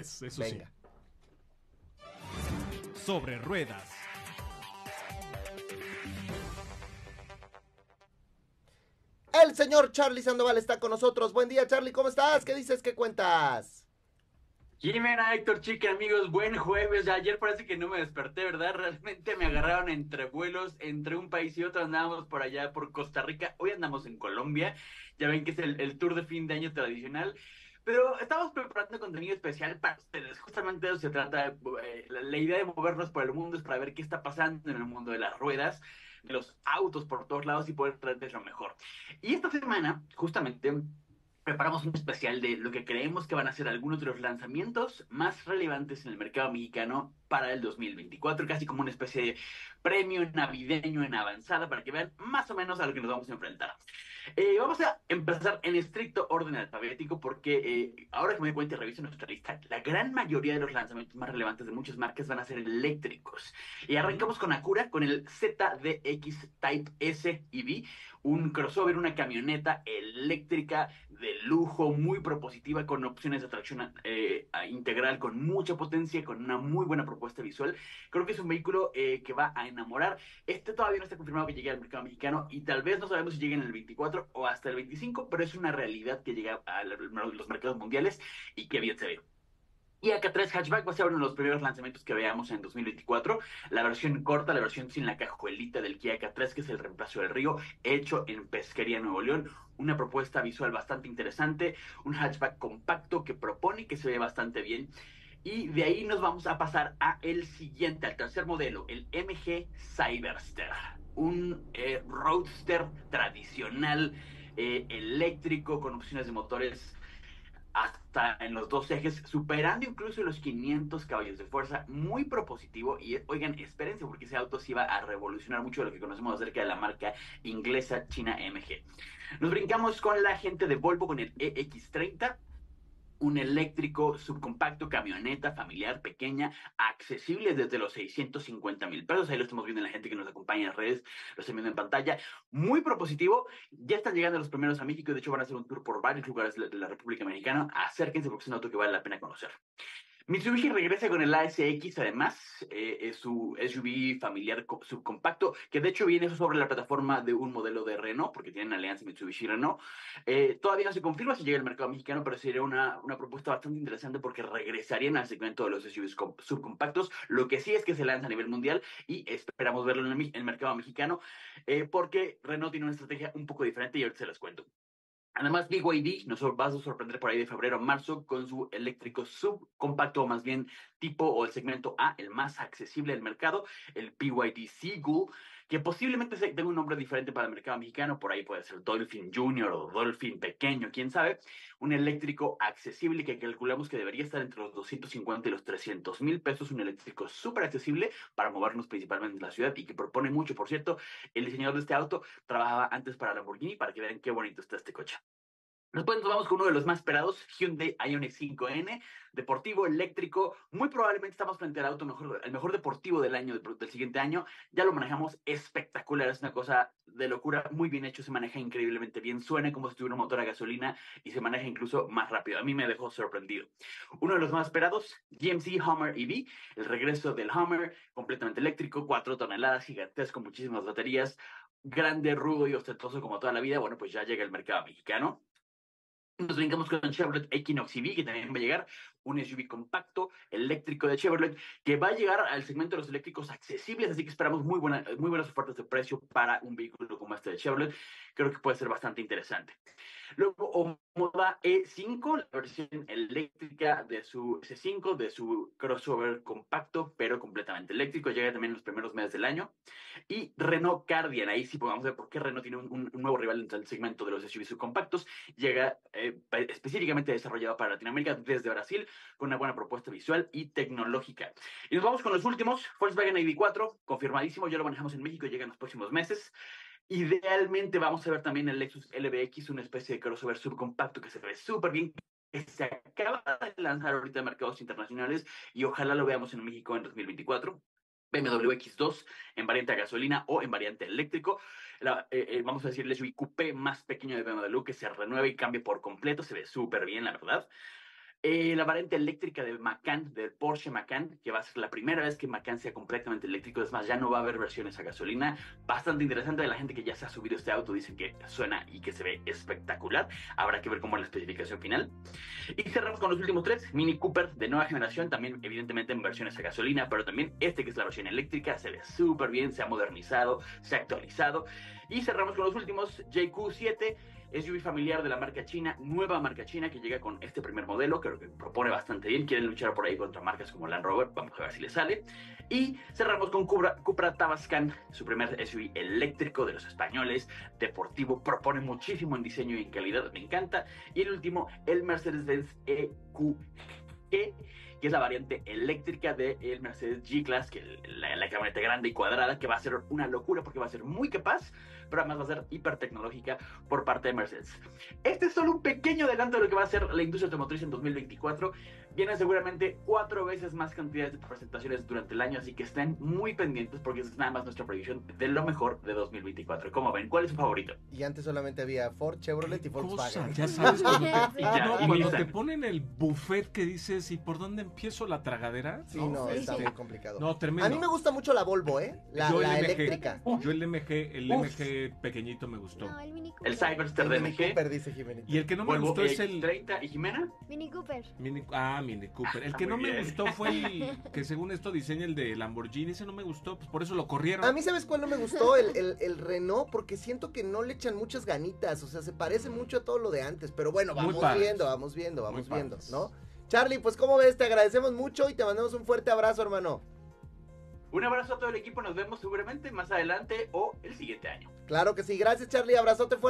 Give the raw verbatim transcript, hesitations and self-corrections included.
es, eso sí. Venga. Sobre ruedas. El señor Charlie Sandoval está con nosotros. Buen día, Charlie, ¿cómo estás? ¿Qué dices? ¿Qué cuentas? Jimena, Héctor, Chique, amigos, buen jueves. Ayer parece que no me desperté, ¿verdad? Realmente me agarraron entre vuelos, entre un país y otro. Andábamos por allá, por Costa Rica. Hoy andamos en Colombia. Ya ven que es el, el tour de fin de año tradicional. Pero estamos preparando contenido especial para ustedes. Justamente de eso se trata. Eh, la, la idea de movernos por el mundo es para ver qué está pasando en el mundo de las ruedas, de los autos por todos lados y poder traerles lo mejor. Y esta semana, justamente, preparamos un especial de lo que creemos que van a ser algunos de los lanzamientos más relevantes en el mercado mexicano para el dos mil veinticuatro, casi como una especie de premio navideño en avanzada para que vean más o menos a lo que nos vamos a enfrentar. Eh, vamos a empezar en estricto orden alfabético porque eh, ahora que me doy cuenta y reviso nuestra lista, la gran mayoría de los lanzamientos más relevantes de muchas marcas van a ser eléctricos. Y arrancamos con Acura, con el Z D X Type S E V, un crossover, una camioneta eléctrica de lujo, muy propositiva, con opciones de tracción eh, integral, con mucha potencia, con una muy buena propuesta visual. Creo que es un vehículo eh, que va a enamorar. Este todavía no está confirmado que llegue al mercado mexicano y tal vez no sabemos si llegue en el veinticuatro o hasta el veinticinco, pero es una realidad que llega a los mercados mundiales y que bien se ve. Y K tres Hatchback va a ser uno de los primeros lanzamientos que veamos en dos mil veinticuatro. La versión corta, la versión sin la cajuelita del Kia K tres, que es el reemplazo del Río, hecho en Pesquería Nuevo León. Una propuesta visual bastante interesante, un hatchback compacto que propone y que se ve bastante bien. Y de ahí nos vamos a pasar a el siguiente, al tercer modelo, el M G Cyberster. Un eh, roadster tradicional, eh, eléctrico, con opciones de motores hasta en los dos ejes, superando incluso los quinientos caballos de fuerza, muy propositivo. Y oigan, espérense, porque ese auto sí va a revolucionar mucho de lo que conocemos acerca de la marca inglesa china M G. Nos brincamos con la gente de Volvo con el E X treinta, un eléctrico subcompacto, camioneta familiar, pequeña, accesible desde los seiscientos cincuenta mil pesos. Ahí lo estamos viendo en la gente que nos acompaña en las redes, lo están viendo en pantalla. Muy propositivo. Ya están llegando los primeros a México. De hecho, van a hacer un tour por varios lugares de la República Mexicana. Acérquense porque es un auto que vale la pena conocer. Mitsubishi regresa con el A S X, además, eh, es su S U V familiar subcompacto, que de hecho viene eso sobre la plataforma de un modelo de Renault, porque tienen alianza Mitsubishi y Renault. Eh, todavía no se confirma si llega al mercado mexicano, pero sería una, una propuesta bastante interesante porque regresarían al segmento de los S U Vs subcompactos. Lo que sí es que se lanza a nivel mundial y esperamos verlo en el, en el mercado mexicano, eh, porque Renault tiene una estrategia un poco diferente y ahorita se los cuento. Además, B Y D nos va a sorprender por ahí de febrero a marzo con su eléctrico subcompacto, o más bien tipo o el segmento A, el más accesible del mercado, el B Y D Seagull, que posiblemente tenga un nombre diferente para el mercado mexicano, por ahí puede ser Dolphin Junior o Dolphin Pequeño, quién sabe. Un eléctrico accesible que calculamos que debería estar entre los doscientos cincuenta y los trescientos mil pesos, un eléctrico súper accesible para movernos principalmente en la ciudad y que propone mucho. Por cierto, el diseñador de este auto trabajaba antes para Lamborghini, para que vean qué bonito está este coche. Después nos vamos con uno de los más esperados, Hyundai Ioniq cinco N, deportivo, eléctrico. Muy probablemente estamos frente al auto mejor, el mejor deportivo del año, del, del siguiente año. Ya lo manejamos espectacular, es una cosa de locura, muy bien hecho, se maneja increíblemente bien, suena como si tuviera un motor a gasolina y se maneja incluso más rápido. A mí me dejó sorprendido. Uno de los más esperados, G M C Hummer E V, el regreso del Hummer, completamente eléctrico, cuatro toneladas, gigantesco, muchísimas baterías, grande, rudo y ostentoso como toda la vida. Bueno, pues ya llega el mercado mexicano. Nos brincamos con Chevrolet Equinox E V, que también va a llegar, un S U V compacto, eléctrico de Chevrolet, que va a llegar al segmento de los eléctricos accesibles, así que esperamos muy, buena, muy buenas ofertas de precio para un vehículo como este de Chevrolet. Creo que puede ser bastante interesante. Luego, Omoda E cinco, la versión eléctrica de su C cinco, de su crossover compacto, pero completamente eléctrico, llega también en los primeros meses del año. Y Renault Kardian, ahí sí podemos ver por qué Renault tiene un, un nuevo rival en el segmento de los S U Vs subcompactos, llega eh, específicamente desarrollado para Latinoamérica desde Brasil, con una buena propuesta visual y tecnológica. Y nos vamos con los últimos, Volkswagen I D cuatro, confirmadísimo, ya lo manejamos en México, llega en los próximos meses. Idealmente vamos a ver también el Lexus L B X, una especie de crossover subcompacto que se ve súper bien, que se acaba de lanzar ahorita en mercados internacionales y ojalá lo veamos en México en dos mil veinticuatro. B M W X dos en variante a gasolina o en variante eléctrico. La, eh, eh, vamos a decir el S U V coupé más pequeño de B M W que se renueva y cambia por completo. Se ve súper bien, la verdad. Eh, la variante eléctrica del Macan, del Porsche Macan, que va a ser la primera vez que Macan sea completamente eléctrico. Es más, ya no va a haber versiones a gasolina. Bastante interesante. La gente que ya se ha subido este auto dicen que suena y que se ve espectacular. Habrá que ver cómo es la especificación final. Y cerramos con los últimos tres. Mini Cooper de nueva generación, también evidentemente en versiones a gasolina, pero también este que es la versión eléctrica. Se ve súper bien, se ha modernizado, se ha actualizado. Y cerramos con los últimos. J Q siete. S U V familiar de la marca china, nueva marca china que llega con este primer modelo, creo que propone bastante bien, quieren luchar por ahí contra marcas como Land Rover, vamos a ver si les sale. Y cerramos con Cupra, Cupra Tabascan, su primer S U V eléctrico de los españoles, deportivo, propone muchísimo en diseño y en calidad, me encanta. Y el último, el Mercedes-Benz E Q G, que es la variante eléctrica del Mercedes G-Class, que la, la camioneta grande y cuadrada, que va a ser una locura porque va a ser muy capaz, pero además va a ser hipertecnológica por parte de Mercedes. Este es solo un pequeño adelanto de lo que va a ser la industria automotriz en dos mil veinticuatro. Vienen seguramente cuatro veces más cantidades de presentaciones durante el año, así que estén muy pendientes porque es nada más nuestra previsión de lo mejor de dos mil veinticuatro. ¿Cómo ven? ¿Cuál es su favorito? Y antes solamente había Ford, Chevrolet y Volkswagen. Cosa, ya sabes, cuando, te, ya, no, cuando te ponen el buffet que dices, ¿y por dónde empiezo la tragadera? Sí, no, no sí, está sí. muy complicado. No, tremendo. A mí me gusta mucho la Volvo, ¿eh? La, la M G, eléctrica. Yo el M G, el Uf. M G pequeñito me gustó. No, el Mini Cooper. El Cyberster de M G. Cooper, dice Jimena. Y el que no me Volvo gustó es el... ¿X treinta y Jimena? Mini Cooper. Mini... Ah, Mini Cooper. El que no bien. me gustó fue el que según esto diseña el de Lamborghini. Ese no me gustó, pues por eso lo corrieron. A mí, ¿sabes cuál no me gustó? El, el, el Renault, porque siento que no le echan muchas ganitas. O sea, se parece mucho a todo lo de antes. Pero bueno, vamos viendo, vamos viendo, vamos Muy viendo, padres. ¿no? Charlie, pues como ves, te agradecemos mucho y te mandamos un fuerte abrazo, hermano. Un abrazo a todo el equipo, nos vemos seguramente más adelante o el siguiente año. Claro que sí, gracias Charlie, abrazote fuerte.